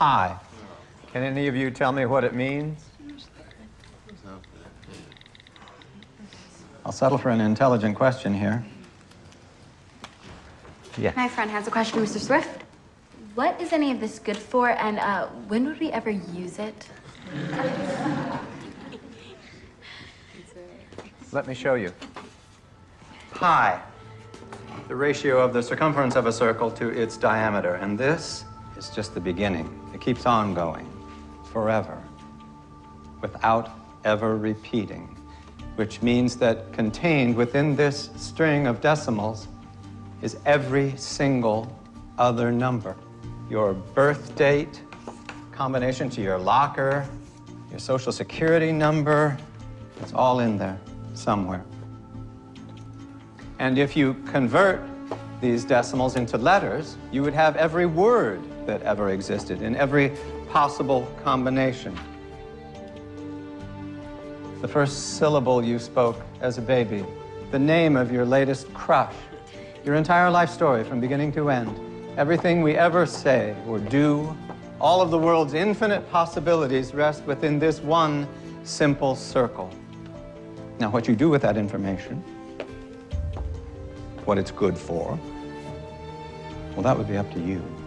pi. Can any of you tell me what it means? I'll settle for an intelligent question here. Yeah. My friend has a question, Mr. Swift. What is any of this good for, and when would we ever use it? Let me show you. Pi, the ratio of the circumference of a circle to its diameter. And this is just the beginning. It keeps on going forever without ever repeating, which means that contained within this string of decimals is every single other number. Your birth date, combination to your locker, your social security number, it's all in there somewhere. And if you convert these decimals into letters, you would have every word that ever existed in every possible combination. The first syllable you spoke as a baby, the name of your latest crush, your entire life story from beginning to end, everything we ever say or do, all of the world's infinite possibilities rest within this one simple circle. Now, what you do with that information, what it's good for, well, that would be up to you.